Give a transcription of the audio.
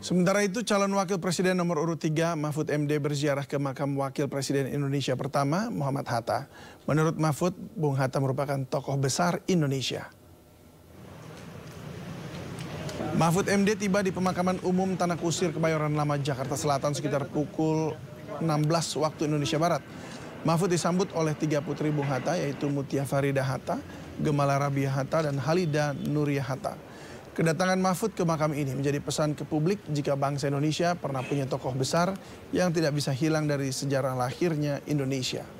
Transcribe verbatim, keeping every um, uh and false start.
Sementara itu, calon wakil presiden nomor urut tiga Mahfud M D berziarah ke makam wakil presiden Indonesia pertama Muhammad Hatta. Menurut Mahfud, Bung Hatta merupakan tokoh besar Indonesia. Mahfud M D tiba di pemakaman umum Tanah Kusir Kebayoran Lama Jakarta Selatan sekitar pukul enam belas waktu Indonesia Barat. Mahfud disambut oleh tiga putri Bung Hatta, yaitu Mutia Farida Hatta, Gemala Rabia Hatta, dan Halida Nuria Hatta. Kedatangan Mahfud ke makam ini menjadi pesan ke publik jika bangsa Indonesia pernah punya tokoh besar yang tidak bisa hilang dari sejarah lahirnya Indonesia.